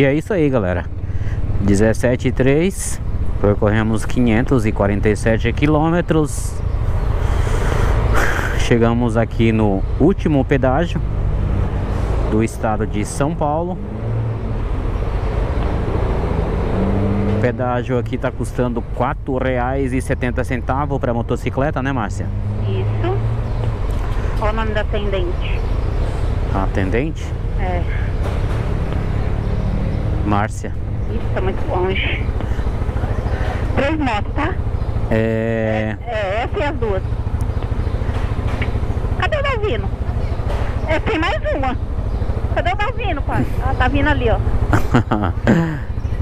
E é isso aí, galera. 17,3. Percorremos 547 quilômetros. Chegamos aqui no último pedágio do estado de São Paulo. O pedágio aqui tá custando R$ 4,70 para motocicleta, né, Márcia? Isso. Qual o nome da atendente? A atendente? É. Márcia. Isso, tá muito longe. 3 motos, tá? É, essa e as duas. Cadê o Davino? É, tem mais uma. Cadê o Davino, pai? Ah, tá vindo ali, ó.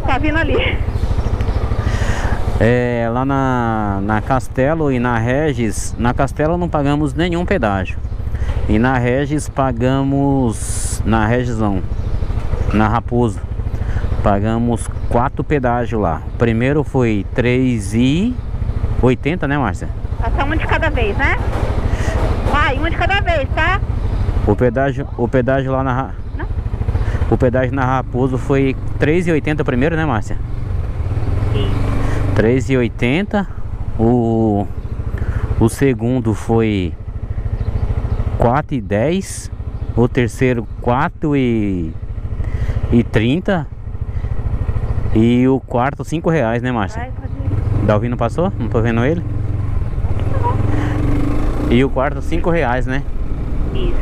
Tá vindo ali. É, lá na Castelo e na Regis. Na Castelo não pagamos nenhum pedágio. E na Regis pagamos... Na Regis não. Na Raposo pagamos 4 pedágios lá. O primeiro foi R$3,80, né, Márcia? Passa um de cada vez, né? Vai, um de cada vez, tá? O pedágio lá na... Não? O pedágio na Raposo foi R$3,80 primeiro, né, Márcia? Sim. R$3,80. O segundo foi R$4,10. O terceiro R$4,30. E o quarto R$5, né, Márcia? Dalvino passou? Não tô vendo ele. E o quarto R$5, né? Isso.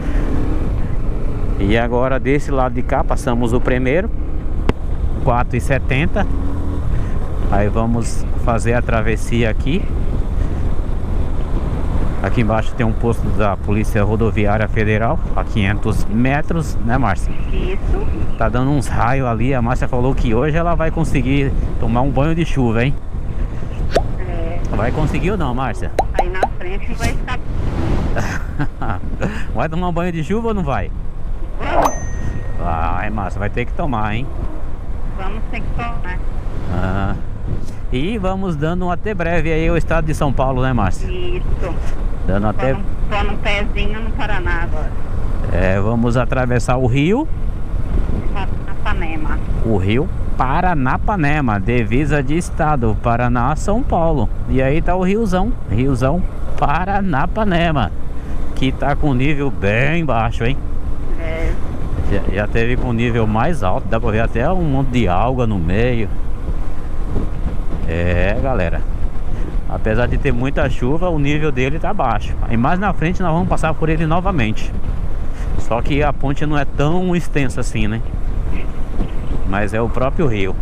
E agora desse lado de cá passamos o primeiro R$4,70. Aí vamos fazer a travessia aqui. Aqui embaixo tem um posto da Polícia Rodoviária Federal, a 500 metros, né, Márcia? Isso. Tá dando uns raios ali, a Márcia falou que hoje ela vai conseguir tomar um banho de chuva, hein? É. Vai conseguir ou não, Márcia? Aí na frente vai ficar... Vai tomar um banho de chuva ou não vai? Vai, Márcia, vai ter que tomar, hein? Vamos ter que tomar. Ah. E vamos dando um até breve aí o estado de São Paulo, né, Márcia? Isso. Dando até... Só num pezinho no Paraná agora. É, vamos atravessar o rio Paranapanema. O rio Paranapanema, divisa de estado, Paraná, São Paulo. E aí tá o riozão, riozão Paranapanema, que tá com nível bem baixo, hein? É. Já teve com nível mais alto, dá pra ver até um monte de alga no meio. É, galera, apesar de ter muita chuva, o nível dele tá baixo. E mais na frente nós vamos passar por ele novamente. Só que a ponte não é tão extensa assim, né? Mas é o próprio rio.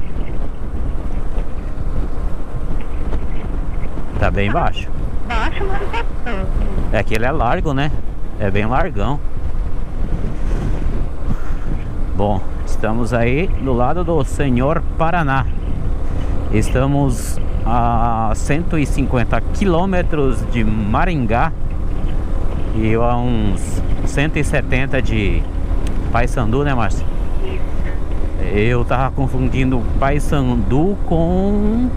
Tá bem baixo. Baixo, mas tá tanto. É que ele é largo, né? É bem largão. Bom, estamos aí do lado do Senhor Paraná. Estamos a 150 quilômetros de Maringá e a uns 170 de Paissandu, né, Márcia? Eu tava confundindo Paissandu com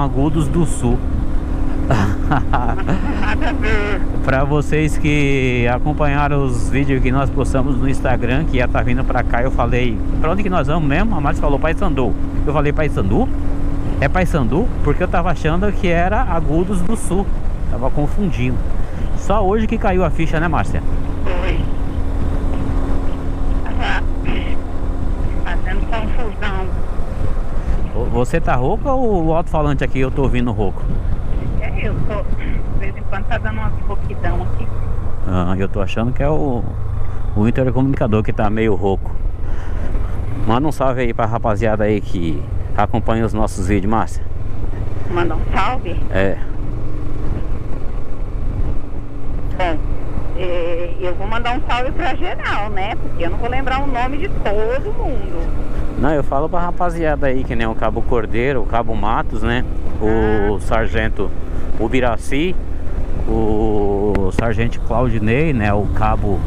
Agudos do Sul. Para vocês que acompanharam os vídeos que nós postamos no Instagram, que já tá vindo pra cá, eu falei pra onde que nós vamos mesmo? A Márcia falou Paissandu. Eu falei Paissandu? É Paissandu? Porque eu tava achando que era Agudos do Sul. Tava confundindo. Só hoje que caiu a ficha, né, Márcia? Foi. Fazendo confusão. Você tá rouco ou o alto-falante aqui eu tô ouvindo rouco? Eu tô, de vez em quando tá dando uma rouquidão aqui. Ah, eu tô achando que é o intercomunicador que tá meio rouco. Manda um salve aí pra rapaziada aí que acompanha os nossos vídeos, Márcia. Manda um salve? É. Bom, eu vou mandar um salve pra geral, né? Porque eu não vou lembrar o nome de todo mundo. Não, eu falo pra rapaziada aí, que nem o Cabo Cordeiro, o Cabo Matos, né? O Sargento Ubiraci, o Sargento Claudinei, né? O Cabo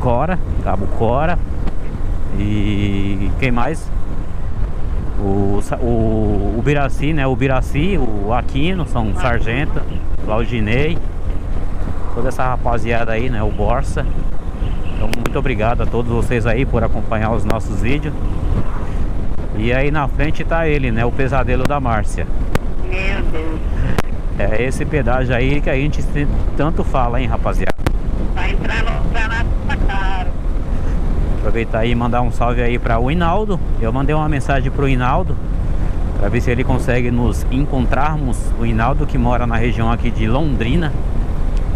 Cora, Cabo Cora. E quem mais? O Ubiraci, né? O Ubiraci, o Aquino, são Sargento, Claudinei. Toda essa rapaziada aí, né? O Borsa. Então muito obrigado a todos vocês aí por acompanhar os nossos vídeos. E aí na frente tá ele, né? O pesadelo da Márcia. Meu Deus. É esse pedágio aí que a gente tanto fala, hein, rapaziada. Vai entrar no canal, tá caro. Aproveitar aí e mandar um salve aí para o Hinaldo. Eu mandei uma mensagem pro Hinaldo para ver se ele consegue nos encontrarmos. O Hinaldo que mora na região aqui de Londrina.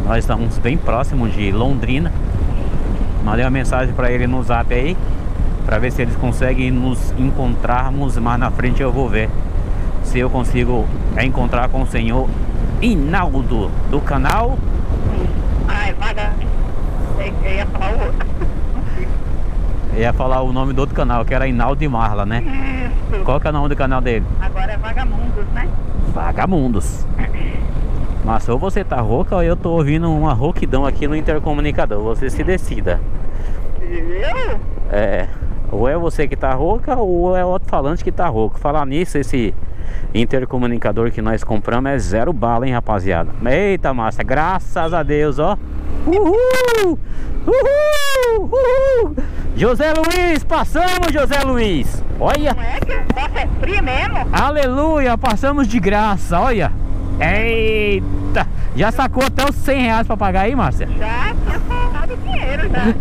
Nós estamos bem próximos de Londrina. Mandei uma mensagem para ele no zap aí, para ver se eles conseguem nos encontrarmos. Mas na frente eu vou ver se eu consigo encontrar com o senhor Hinaldo do canal. Ai, vaga. Eu ia falar o... ia falar o nome do outro canal, que era Hinaldo e Marla, né? Isso. Qual que é o nome do canal dele? Agora é Vagamundos, né? Vagamundos. Mas ou você tá rouca ou eu tô ouvindo uma rouquidão aqui no intercomunicador. Você se decida. Eu? É. Ou é você que tá rouca ou é outro falante que tá rouco. Falar nisso, esse intercomunicador que nós compramos é 0 bala, hein, rapaziada. Eita, Márcia, graças a Deus, ó. Uhul! Uhul! Uhul! José Luiz, passamos, José Luiz. Olha. Não é que o negócio é frio mesmo? Aleluia, passamos de graça, olha. Eita! Já sacou até os 100 reais pra pagar aí, Márcia? Já tinha sacado o dinheiro, já. Aí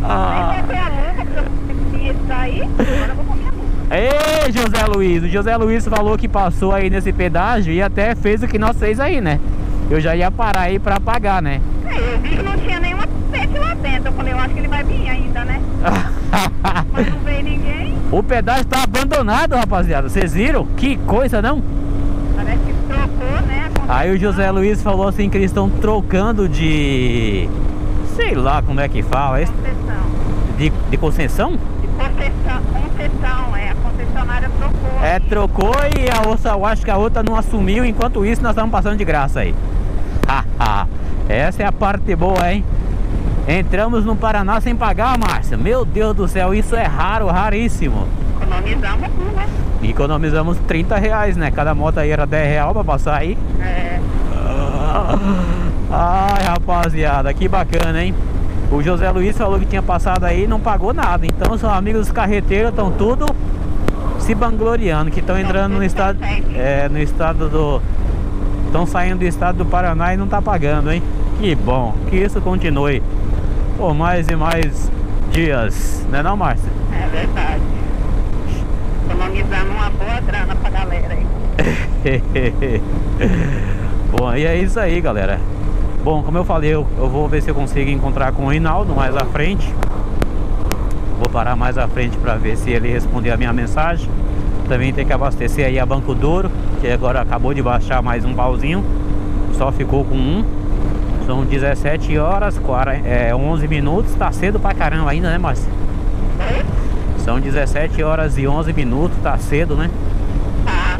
vai ter a luta que eu preciso sair, agora eu vou comer a luta. Ei, José Luiz! O José Luiz falou que passou aí nesse pedágio e até fez o que nós fez aí, né? Eu já ia parar aí pra pagar, né? É, eu vi que não tinha nenhuma pete lá dentro. Eu falei, eu acho que ele vai vir ainda, né? Mas não veio ninguém. O pedágio tá abandonado, rapaziada. Vocês viram? Que coisa, não? Parece que trocou, né? Aí o José Luiz falou assim que eles estão trocando de... sei lá como é que fala. Concessão. De concessão? De concessão, é. A concessionária trocou. É, trocou e a outra, eu acho que a outra não assumiu. Enquanto isso, nós estamos passando de graça aí. Essa é a parte boa, hein? Entramos no Paraná sem pagar, Márcia. Meu Deus do céu, isso é raro, raríssimo. Economizamos, né? Economizamos 30 reais, né? Cada moto aí era 10 reais pra passar aí. É. Ai, rapaziada, que bacana, hein? O José Luiz falou que tinha passado aí e não pagou nada. Então os amigos carreteiros estão tudo se vangloriando, que estão entrando no estado, no estado do... estão saindo do estado do Paraná e não tá pagando, hein? Que bom, que isso continue por mais e mais dias, né não, Márcia? É verdade. Economizando uma boa grana pra galera aí. Bom, e é isso aí, galera. Bom, como eu falei, eu vou ver se eu consigo encontrar com o Hinaldo mais à frente. Vou parar mais à frente pra ver se ele responder a minha mensagem. Também tem que abastecer aí a Banco Douro, que agora acabou de baixar mais um pauzinho. Só ficou com um. São 17h11. Tá cedo pra caramba ainda, né, Márcia? São 17h11, tá cedo, né? Tá.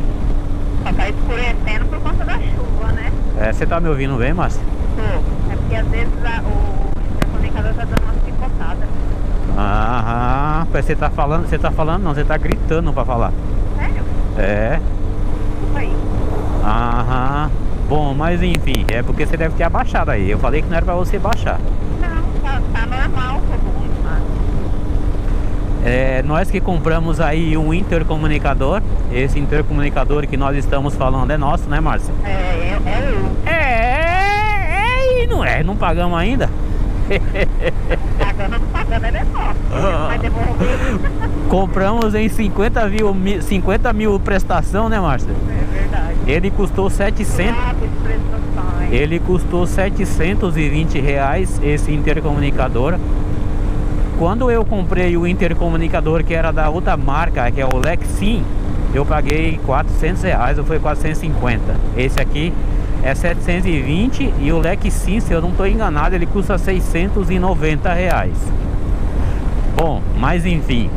Só tá escurecendo por conta da chuva, né? É, você tá me ouvindo bem, Márcia? Tô. É porque às vezes o intercomunicador tá dando uma picotada. Aham. Você tá falando não, você tá gritando pra falar. Sério? É. Desculpa aí. Aham. Bom, mas enfim, é porque você deve ter abaixado aí. Eu falei que não era pra você baixar. Não, tá normal, comum. É, nós que compramos aí um intercomunicador. Esse intercomunicador que nós estamos falando é nosso, né, Márcia? É, e não é? Não pagamos ainda? Pagando, é nosso. Vai devolver. Compramos em 50 mil prestação, né, Márcia? É verdade. Ele custou 700. Ele custou 720 reais, esse intercomunicador. Quando eu comprei o intercomunicador que era da outra marca, que é o Lexin, eu paguei 400 reais, ou foi 450. Esse aqui é 720 e o Lexin, se eu não estou enganado, ele custa 690 reais. Bom, mas enfim.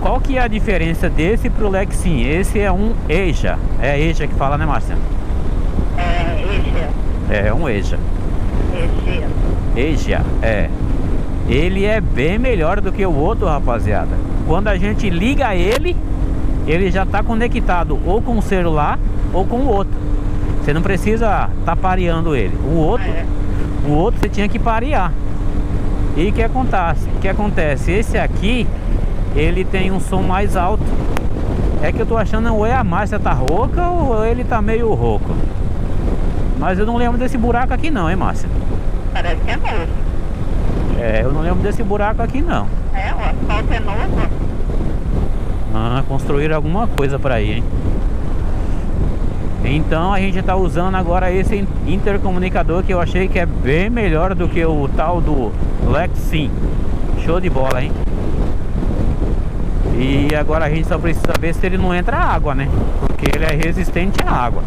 Qual que é a diferença desse pro Lexin? Esse é um EJA. É EJA que fala, né, Márcia? É, EJA. É, um EJA. EJA. EJA, é. Ele é bem melhor do que o outro, rapaziada. Quando a gente liga ele, ele já está conectado ou com o celular ou com o outro. Você não precisa estar pareando ele. O outro você tinha que parear. E o que acontece? Esse aqui, ele tem um som mais alto. É que eu tô achando, ou é a massa tá rouca ou ele tá meio rouco. Mas eu não lembro desse buraco aqui não, hein, Márcia? Parece que é novo. É, eu não lembro desse buraco aqui não. É, o asfalto é novo. Ah, construíram alguma coisa pra aí, hein? Então a gente tá usando agora esse intercomunicador que eu achei que é bem melhor do que o tal do Lexin. Show de bola, hein? E agora a gente só precisa saber se ele não entra água, né? Porque ele é resistente à água.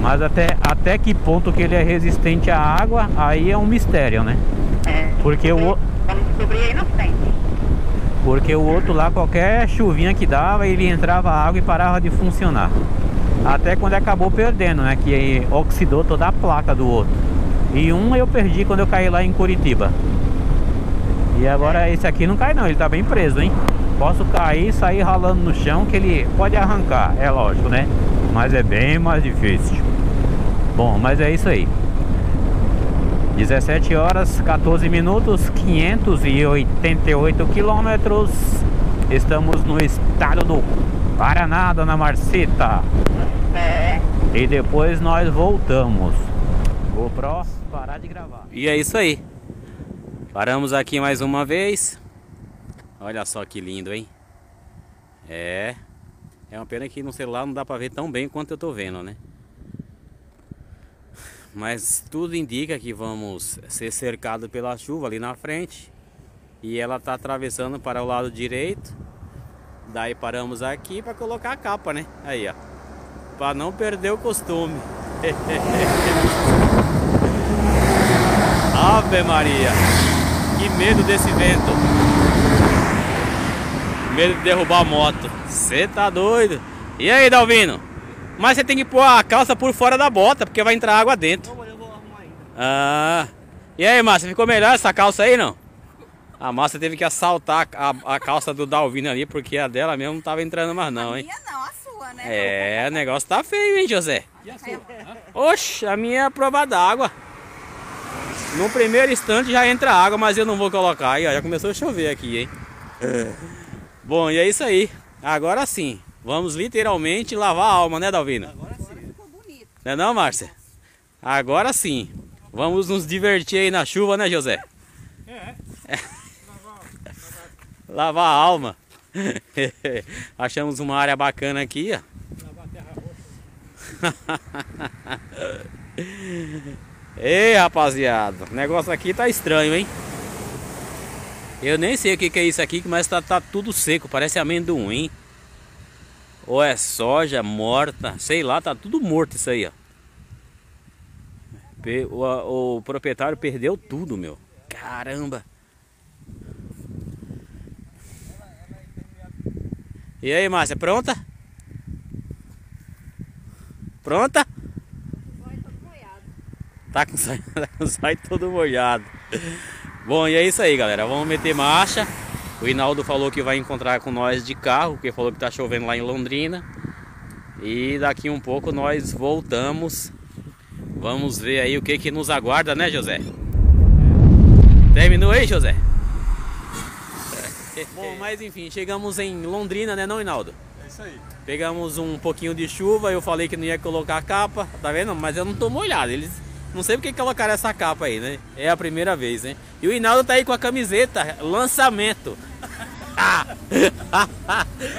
Mas até que ponto que ele é resistente à água, aí é um mistério, né? É, porque o... vamos descobrir aí na frente. Porque o outro lá, qualquer chuvinha que dava, ele entrava a água e parava de funcionar. Até quando acabou perdendo, né? Que aí oxidou toda a placa do outro. E um eu perdi quando eu caí lá em Curitiba. E agora esse aqui não cai não, ele tá bem preso, hein? Posso cair e sair ralando no chão que ele pode arrancar, é lógico, né? Mas é bem mais difícil. Bom, mas é isso aí. 17 horas, 14 minutos, 588 quilômetros. Estamos no estado do Paraná, Dona Marcita. É. E depois nós voltamos. Vou parar de gravar. E é isso aí. Paramos aqui mais uma vez. Olha só que lindo, hein? É uma pena que no celular não dá pra ver tão bem quanto eu tô vendo, né? Mas tudo indica que vamos ser cercados pela chuva ali na frente. E ela tá atravessando para o lado direito. Daí paramos aqui pra colocar a capa, né? Aí, ó. Pra não perder o costume. Ave Maria! Que medo desse vento! Medo de derrubar a moto. Você tá doido? E aí, Dalvino? Mas você tem que pôr a calça por fora da bota, porque vai entrar água dentro. Não, eu vou arrumar ainda. Ah. E aí, Márcia, ficou melhor essa calça aí, não? A Márcia teve que assaltar a calça do Dalvino ali, porque a dela mesmo não tava entrando mais não, hein? A minha não, a sua, né? É, o negócio tá feio, hein, José? E a sua? Oxe, a minha é a prova d'água. No primeiro instante já entra água, mas eu não vou colocar. Aí, ó, já começou a chover aqui, hein? Bom, e é isso aí. Agora sim, vamos literalmente lavar a alma, né, Dalvino? Agora sim. Ficou bonito. Não é não, Márcia? Agora sim. Vamos nos divertir aí na chuva, né, José? É. Lavar a alma. Achamos uma área bacana aqui, ó. Lavar a terra roxa. Ei, rapaziada, o negócio aqui tá estranho, hein? Eu nem sei o que é isso aqui, mas tá tudo seco. Parece amendoim. Ou é soja morta. Sei lá, tá tudo morto isso aí, ó. O proprietário perdeu tudo, meu. Caramba. E aí, Márcia, pronta? Pronta? Tá com o zóio todo molhado. Bom, e é isso aí, galera. Vamos meter marcha. O Hinaldo falou que vai encontrar com nós de carro, porque falou que tá chovendo lá em Londrina. E daqui um pouco nós voltamos. Vamos ver aí o que que nos aguarda, né, José? Terminou aí, José? Bom, mas enfim, chegamos em Londrina, né, não, Hinaldo? É isso aí. Pegamos um pouquinho de chuva, eu falei que não ia colocar a capa, tá vendo? Mas eu não tô molhado, eles não sei porque colocaram essa capa aí, né? É a primeira vez, né? E o Hinaldo tá aí com a camiseta, lançamento.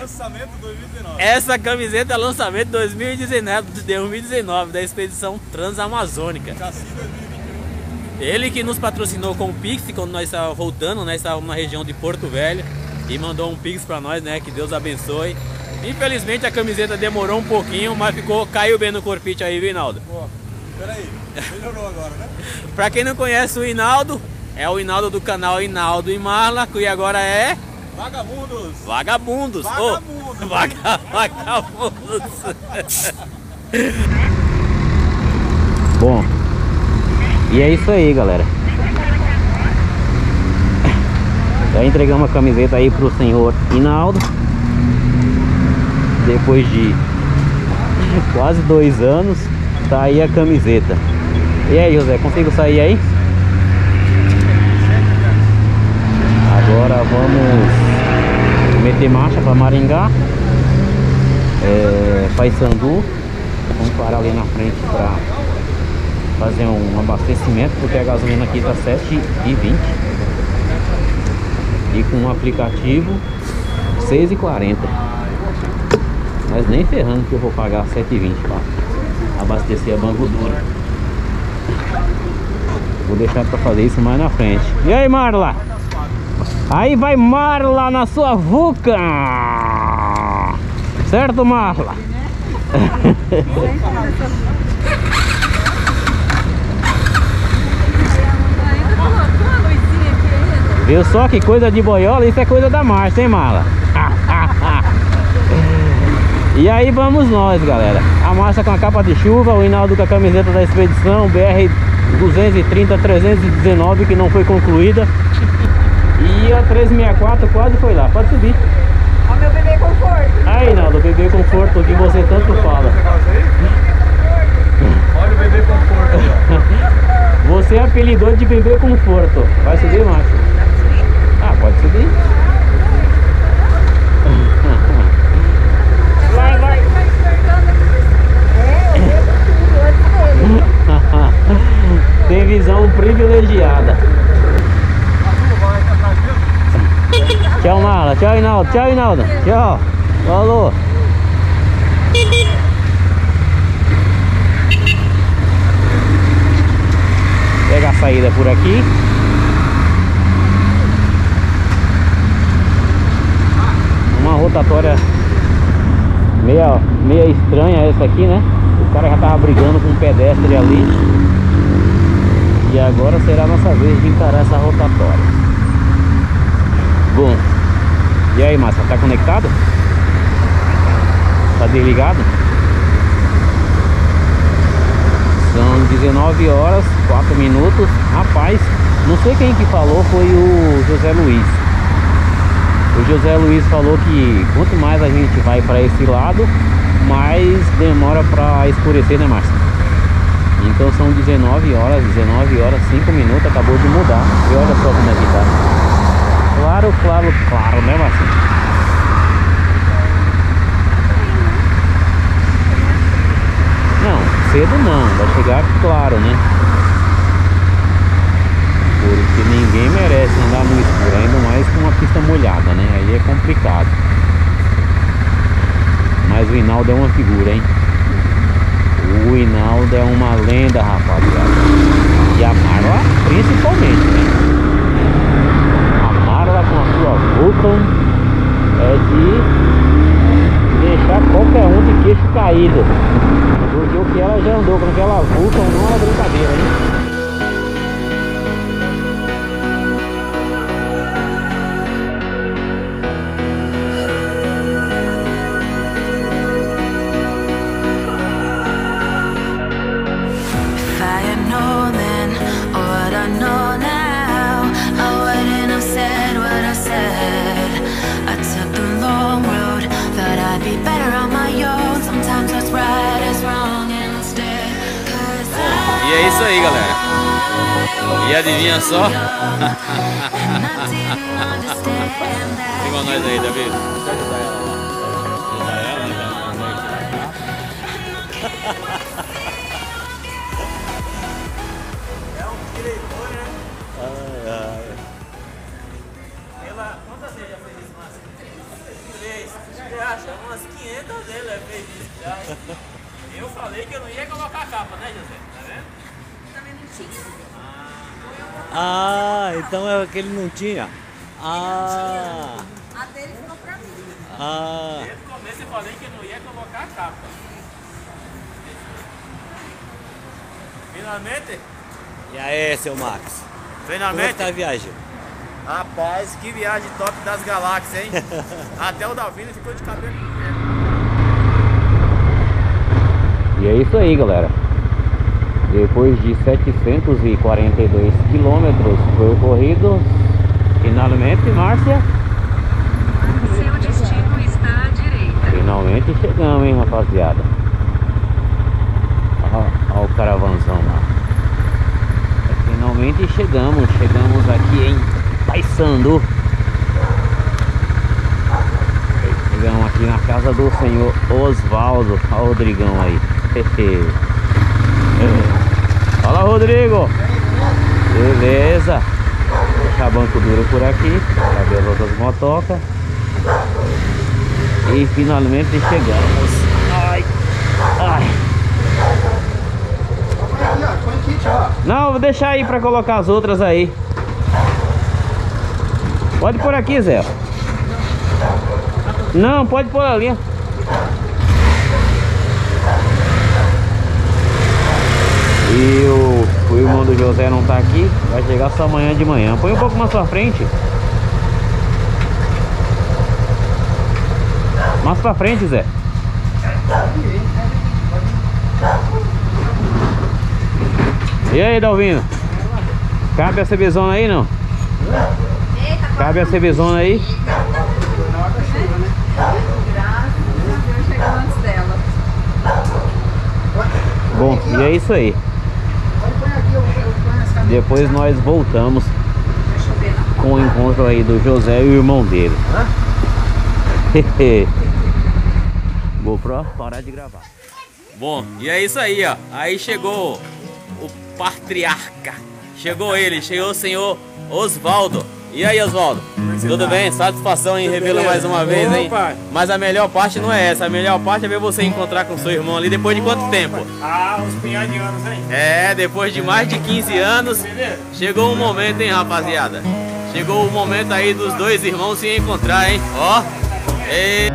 Lançamento 2019. Essa camiseta é lançamento 2019 da expedição transamazônica. Cassino 2019. Ele que nos patrocinou com o Pix quando nós estávamos voltando, né? Estávamos na região de Porto Velho e mandou um Pix para nós, né? Que Deus abençoe. Infelizmente a camiseta demorou um pouquinho, mas caiu bem no corpite aí, viu, Hinaldo? Pô, peraí, melhorou agora, né? Para quem não conhece o Hinaldo, é o Hinaldo do canal Hinaldo e Marla, que agora é... Vagabundos! Vagabundos! Vagabundos! Oh, vagabundos! Bom... E é isso aí, galera. Já entregamos a camiseta aí pro senhor Hinaldo. Depois de quase 2 anos, tá aí a camiseta. E aí, José, consigo sair aí? Agora vamos meter marcha para Maringá, Paissandu. Vamos parar ali na frente para fazer um abastecimento, porque a gasolina aqui está R$7,20 e com o aplicativo R$6,40. Mas nem ferrando que eu vou pagar R$7,20 para abastecer a Bangu Dura. Vou deixar para fazer isso mais na frente. E aí, Marla? Aí vai Marla na sua VUCA. Certo, Marla? Viu só que coisa de boiola? Isso é coisa da marcha, hein, Marla? E aí vamos nós, galera. A marcha com a capa de chuva, o Hinaldo com a camiseta da expedição BR 230-319 que não foi concluída. E a 364 quase foi lá, pode subir. Ó, meu bebê conforto. Aí, Naldo, o bebê conforto que você tanto fala. Olha o bebê conforto. Você é apelidou de bebê conforto. Vai subir, macho? Ah, pode subir. Vai, vai. Tem visão privilegiada. Tchau, Marla. Tchau, Hinaldo. Tchau, Hinaldo. Tchau. Falou. Pega a saída por aqui. Uma rotatória meia estranha essa aqui, né? O cara já tava brigando com um pedestre ali. E agora será a nossa vez de encarar essa rotatória. Bom. E aí, massa, tá conectado? Tá desligado? São 19h04. Rapaz, não sei quem que falou, foi o José Luiz. O José Luiz falou que quanto mais a gente vai pra esse lado, mais demora pra escurecer, né, massa? Então são 19h05. Acabou de mudar. E olha só como é que tá. Claro, claro, claro, né, Marcinho? Não, cedo não, vai chegar claro, né? Porque ninguém merece andar no escuro, ainda mais com uma pista molhada, né? Aí é complicado. Mas o Hinaldo é uma figura, hein? O Hinaldo é uma lenda, rapaziada. E a Marla, principalmente, né? Vulcan é de deixar qualquer um de queixo caído, porque o que ela já andou com aquela Vulcan não era brincadeira, hein? E é isso aí, galera. E adivinha só? Igual nós aí, Davi. É um diretor, né? Ai, ai. Ela, quantas vezes já fez isso, Márcio? Você acha? Umas 500 vezes ela fez isso já. Eu falei que eu não ia colocar a capa, né, José? Tá vendo? Ah, então é aquele não tinha. Ah, a dele ficou pra mim. Ah, desde o começo eu falei que não ia colocar a capa. Finalmente? E aí, seu Max? Finalmente? Como é que tá a viagem? Rapaz, que viagem top das galáxias, hein? Até o Davi ficou de cabelo. E é isso aí, galera. Depois de 742 quilômetros foi o corrido, finalmente, Márcia. Seu destino está à direita. Finalmente chegamos, hein, rapaziada. Olha o caravanzão lá. Finalmente chegamos aqui em Paissandu. Rodrigão aqui na casa do senhor Osvaldo. Olha o Rodrigão aí. Fala, Rodrigo. Beleza. Deixar banco duro por aqui. Cadê as outras motocas? E finalmente chegamos. Ai, ai. Não, vou deixar aí pra colocar as outras aí. Pode por aqui, Zé. Não, pode por ali. E o irmão do José não tá aqui. Vai chegar só amanhã de manhã. Põe um pouco mais pra frente. Mais pra frente, Zé. E aí, Dalvino? Cabe a CBzona aí, não? Cabe a CBzona aí? Bom, e é isso aí. Depois nós voltamos com o encontro aí do José e o irmão dele. Vou parar de gravar. Bom, e é isso aí, ó. Aí chegou o patriarca. Chegou ele, chegou o senhor Osvaldo. E aí, Osvaldo? Tudo bem? Satisfação em revê-lo mais uma vez, hein? Mas a melhor parte não é essa. A melhor parte é ver você encontrar com seu irmão ali depois de quanto tempo? Ah, uns pinhais de anos, hein? É, depois de mais de 15 anos. Chegou o momento, hein, rapaziada? Chegou o momento aí dos dois irmãos se encontrar, hein? Ó. E...